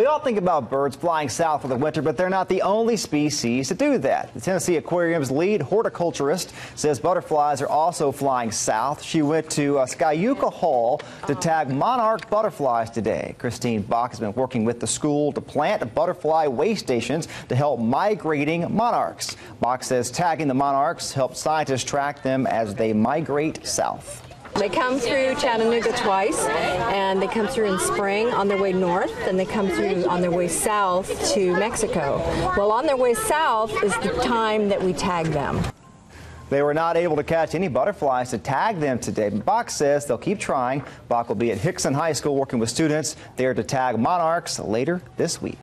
We all think about birds flying south for the winter, but they're not the only species to do that. The Tennessee Aquarium's lead horticulturist says butterflies are also flying south. She went to Skyuka Hall to tag monarch butterflies today. Christine Bock has been working with the school to plant butterfly way stations to help migrating monarchs. Bock says tagging the monarchs helps scientists track them as they migrate south. They come through Chattanooga twice, and they come through in spring on their way north, and they come through on their way south to Mexico. Well, on their way south is the time that we tag them. They were not able to catch any butterflies to tag them today, but Bock says they'll keep trying. Bock will be at Hixson High School working with students there to tag monarchs later this week.